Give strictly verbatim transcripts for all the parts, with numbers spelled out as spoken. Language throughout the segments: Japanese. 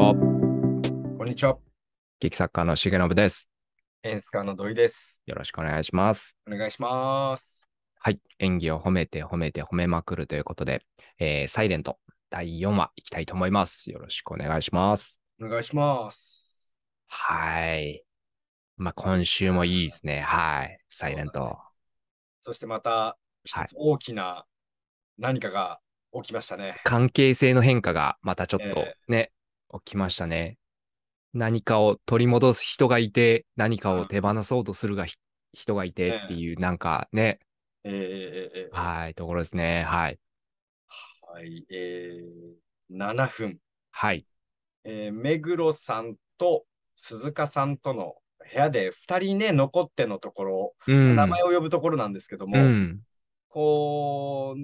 は。こんにちは。劇作家の重信です。演出家の土井です。よろしくお願いします。お願いします。はい。演技を褒めて褒めて褒めまくるということで、えー、サイレントだいよんわいきたいと思います。よろしくお願いします。お願いします。はい。まあ、今週もいいですね。はい。サイレント。そしてまた、一つ大きな何かが起きましたね、はい。関係性の変化がまたちょっとね、えー、起きましたね。何かを取り戻す人がいて、何かを手放そうとするが、うん、人がいてっていう、なんかね、えーえー、はい、ところですね。はい。はい、えー、ななふん。はい。えー、目黒さんと鈴鹿さんとの部屋でふたりね、残ってのところ、うん、名前を呼ぶところなんですけども、うん、こ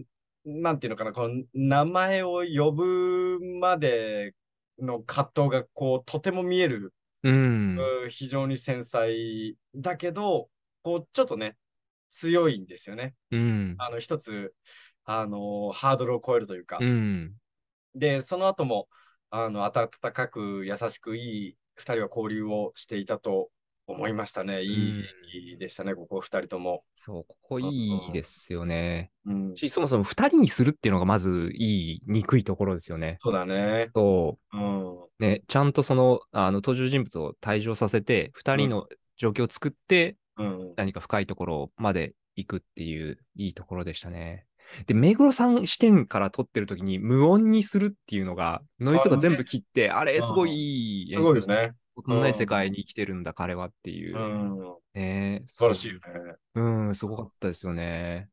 う、なんていうのかな、この名前を呼ぶまでの葛藤がこうとても見える、うん、非常に繊細だけどこうちょっとね強いんですよね、うん、あの一つ、あのー、ハードルを超えるというか、うん、でその後もあの温かく優しくいいふたりは交流をしていたと思いましたね。いいでしたね、うん、ここふたりとも。そう、ここいいですよね。うん、し、そもそもふたりにするっていうのがまずいい、にくいところですよね。そうだね。そう。うん、ね、ちゃんとその、あの、登場人物を退場させて、ふたりの状況を作って、うん、何か深いところまで行くっていう、いいところでしたね。で、目黒さん視点から撮ってるときに無音にするっていうのが、ノイズが全部切って、あれ、すごいいい演出ですね。こんない世界に生きてるんだ、うん、彼はっていう。うん、ね、素晴らしいよね。うん、すごかったですよね。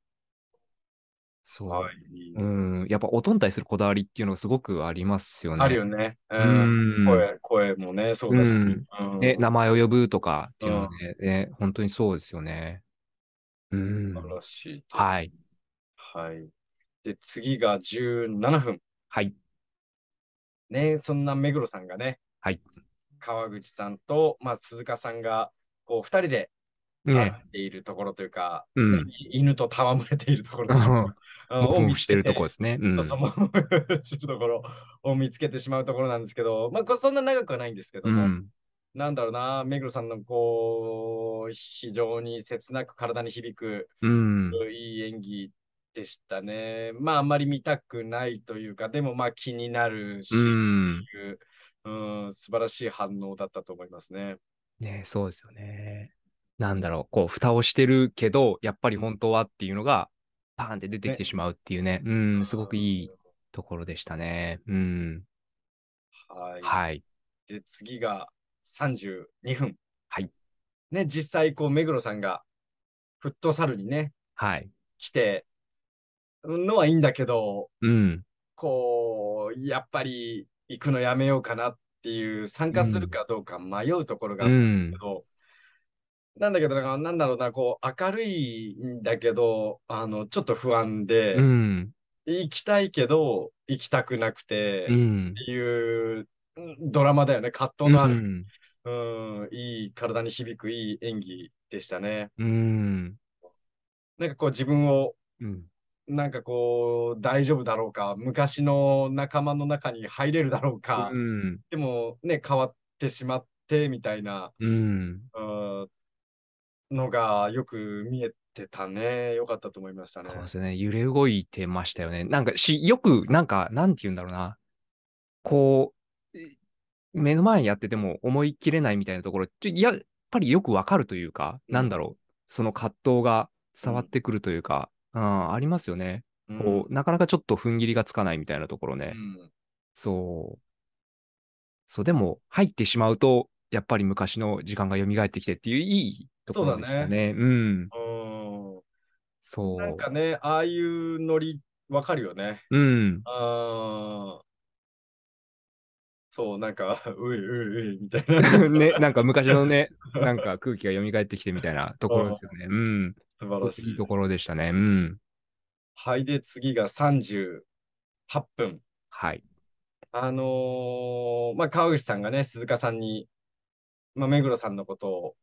そう。はい、うん、やっぱ音に対するこだわりっていうのがすごくありますよね。あるよね。うんうん、声、声もね、そうですね、うんうん。ね、名前を呼ぶとかっていうのはね、うん、ね、本当にそうですよね。うん。素晴らしい。はい。はい。で、次がじゅうななふん。はい。ね、そんな目黒さんがね。はい。川口さんと、まあ、鈴鹿さんがこうふたりで戯れているところというか、ね、うん、犬と戯れているところを見つけてるところですね。うん、そのしてるところを見つけてしまうところなんですけど、まあ、そんな長くはないんですけども、うん、なんだろうな、目黒さんのこう非常に切なく体に響く、うん、いい演技でしたね。まああんまり見たくないというか、でもまあ気になるし、うんうん、素晴らしい反応だったと思いますね。ね、そうですよね。なんだろう、こう蓋をしてるけどやっぱり本当はっていうのがパーンって出てきてしまうっていうね。ね、うん、すごくいいところでしたね。うん。はい。はい。で次がさんじゅうにふん。はい。ね、実際こう目黒さんがフットサルにね、はい、来てのはいいんだけど、うん、こうやっぱり行くのやめようかなっていう、参加するかどうか迷うところがあるんだけど、うん、なんだけどなんだろうな、こう明るいんだけどあのちょっと不安で、うん、行きたいけど行きたくなくてっていう、うん、ドラマだよね。葛藤のある、うんうん、いい体に響くいい演技でしたね。うん、なんかこう自分を、うん、なんかこう大丈夫だろうか、昔の仲間の中に入れるだろうか、うん、でもね変わってしまってみたいな、うん、のがよく見えてたね。よかったと思いましたね。そうですね、揺れ動いてましたよね。なんかしよくなんかなんて言うんだろうな、こう目の前にやってても思い切れないみたいなところ、ちょやっぱりよくわかるというか、うん、なんだろう、その葛藤が伝わってくるというか、うん、あ, ありますよね、うん、こうなかなかちょっと踏ん切りがつかないみたいなところね、うん、そうそうでも入ってしまうとやっぱり昔の時間が蘇ってきてっていういいところでしたね。うん、そうなんかね、ああいうノリわかるよね。うん、あそうなんかういういうみたいなね、なんか昔のねなんか空気が蘇ってきてみたいなところですよね。うん、素晴らしい。いいところでしたね。うん。はい。で、次がさんじゅうはっぷん。はい。あのー、まあ、川口さんがね、鈴鹿さんに、まあ、目黒さんのことを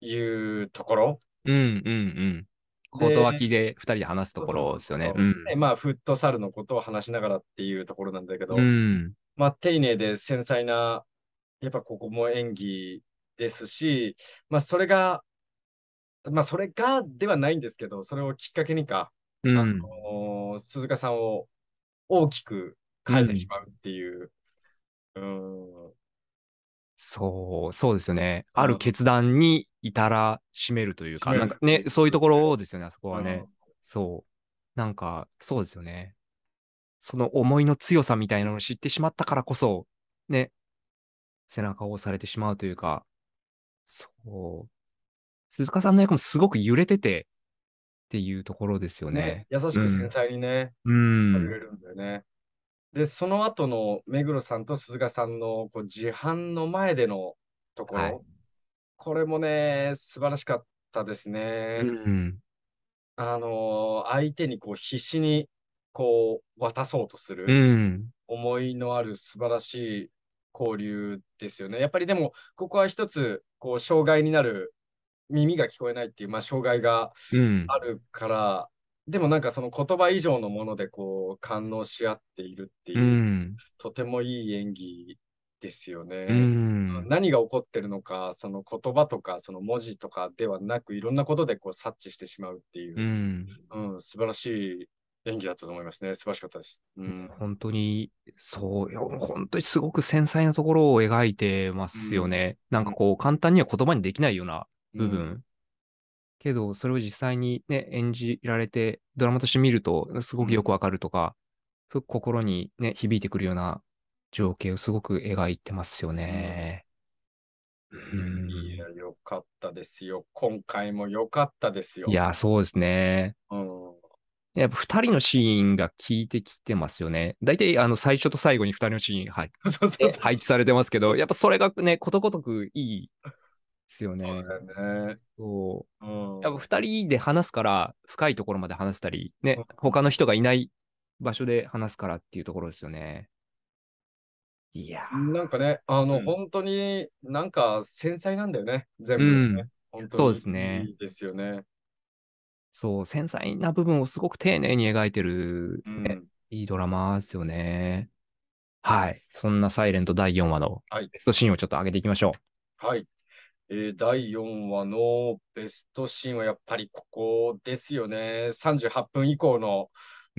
言うところ。うんうんうん。コート脇でふたりで話すところですよね。そうそうそうそう、うん。で、まあ、フットサルのことを話しながらっていうところなんだけど、うん、まあ、丁寧で繊細な、やっぱここも演技ですし、まあ、それが、まあ、それがではないんですけど、それをきっかけにか、うん、あの鈴鹿さんを大きく変えてしまうっていう。うんうん、そう、そうですよね。ある決断に至らしめるというか、うん、なんかね、そういうところですよね、あそこはね。うん、そう。なんか、そうですよね。その思いの強さみたいなのを知ってしまったからこそ、ね、背中を押されてしまうというか、そう。鈴鹿さんの役もすごく揺れててっていうところですよね。ね、優しく繊細にね、うん、揺れるんだよね。で、その後の目黒さんと鈴鹿さんのこう自販の前でのところ、はい、これもね、素晴らしかったですね。うんうん、あの、相手にこう必死にこう渡そうとする、うん、思いのある素晴らしい交流ですよね。やっぱりでも、ここは一つ、こう、障害になる耳が聞こえないっていう、まあ、障害があるから、うん、でもなんかその言葉以上のものでこう感応し合っているっていう、うん、とてもいい演技ですよね、うん、何が起こってるのかその言葉とかその文字とかではなくいろんなことでこう察知してしまうっていう、うんうん、素晴らしい演技だったと思いますね。素晴らしかったです、うん、本当にそう、本当にすごく繊細なところを描いてますよね、うん、なんかこう簡単には言葉にできないような部分、うん、けどそれを実際にね演じられてドラマとして見るとすごくよくわかるとか、うん、すごく心にね響いてくるような情景をすごく描いてますよね、うん、いやよかったですよ。今回もよかったですよ。いやそうですね、うん、やっぱふたりのシーンが効いてきてますよね。大体あの最初と最後にふたりのシーン、はい、そうそうそう配置されてますけど、やっぱそれがねことごとくいいですよね。そうだね。そう。うん、やっぱ二人で話すから深いところまで話したりね、うん、他の人がいない場所で話すからっていうところですよね。いやなんかねあの、うん、本当になんか繊細なんだよね全部ね、うん、本当にそうですね。いいですよね。そう繊細な部分をすごく丁寧に描いてる、ねうん、いいドラマですよね。はいそんなサイレントだいよんわのベストシーンをちょっと上げていきましょう。はい。えー、だいよんわのベストシーンはやっぱりここですよね。さんじゅうはっぷん以降の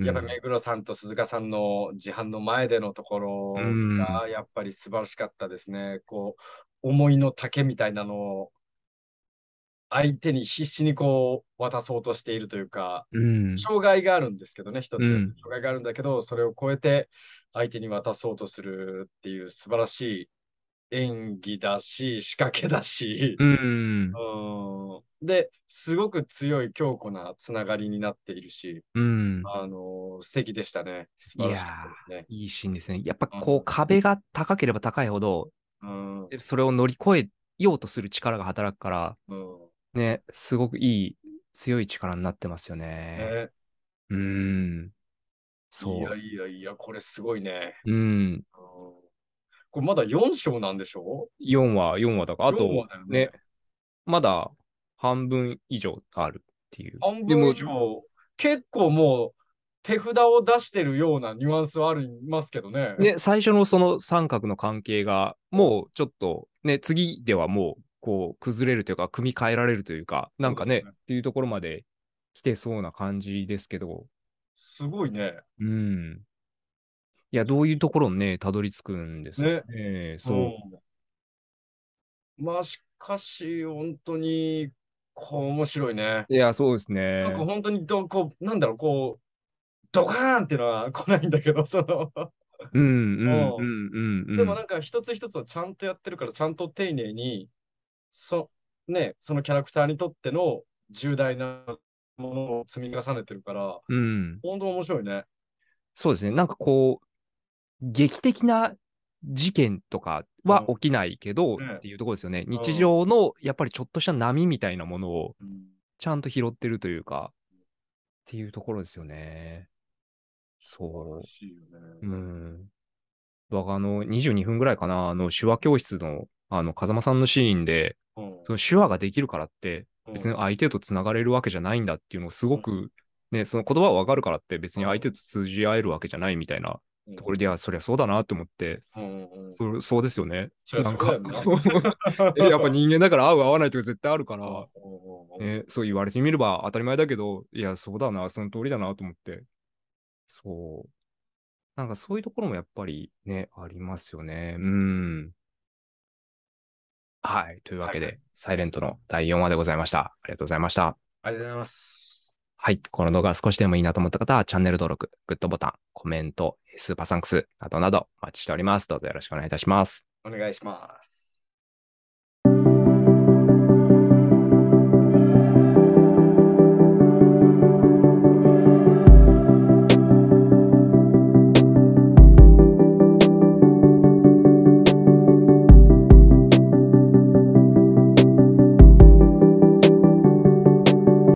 やっぱり目黒さんと鈴鹿さんの自販の前でのところがやっぱり素晴らしかったですね。こう思いの丈みたいなのを相手に必死にこう渡そうとしているというか、うん、障害があるんですけどね一つ、うん、障害があるんだけどそれを超えて相手に渡そうとするっていう素晴らしい演技だし仕掛けだし、うんうん、ですごく強い強固なつながりになっているし、うん、あの素敵でしたね。素晴らしかったですね。いやいいシーンですね。やっぱこう、うん、壁が高ければ高いほど、うん、それを乗り越えようとする力が働くから、うん、ねすごくいい強い力になってますよね。ねうんそういやいやいやこれすごいね。うん、うんこれまだよん章なんでしょう ?よんわ、よんわだから。あと、ね、ねまだ半分以上あるっていう。半分以上、結構もう手札を出してるようなニュアンスはありますけどね。ね、最初のその三角の関係が、もうちょっと、ね、次ではもう、こう、崩れるというか、組み替えられるというか、なんか ね, ね、っていうところまで来てそうな感じですけど。すごいね。うん。いやどういうところにねたどり着くんですね。ねえー、そう、うん。まあしかし本当にこう面白いね。いやそうですね。なんか本当にどこうなんだろうこうドカーンっていうのは来ないんだけどそのうんうんうんうん、うん、でもなんか一つ一つをちゃんとやってるからちゃんと丁寧にそねそのキャラクターにとっての重大なものを積み重ねてるから、うん、本当面白いね。そうですねなんかこう。劇的な事件とかは起きないけどっていうところですよね、うん、日常のやっぱりちょっとした波みたいなものをちゃんと拾ってるというか、うん、っていうところですよね。そうしいよね、うん、僕あのにじゅうにふんぐらいかなあの手話教室のあの風間さんのシーンで、うん、その手話ができるからって別に相手とつながれるわけじゃないんだっていうのをすごく、うんね、その言葉はわかるからって別に相手と通じ合えるわけじゃないみたいなところでは、うん、そりゃそうだなと思って、うんうん、そ, そうですよね。なんかやっぱ人間だから合う合わないとか絶対あるから、うんうんね、そう言われてみれば当たり前だけど、いやそうだな、その通りだなと思って、そうなんかそういうところもやっぱりねありますよね。うん。はいというわけで、はい、サイレントのだいよんわでございました。ありがとうございました。ありがとうございます。はい。この動画少しでもいいなと思った方は、チャンネル登録、グッドボタン、コメント、スーパーサンクスなどなどお待ちしております。どうぞよろしくお願いいたします。お願いします。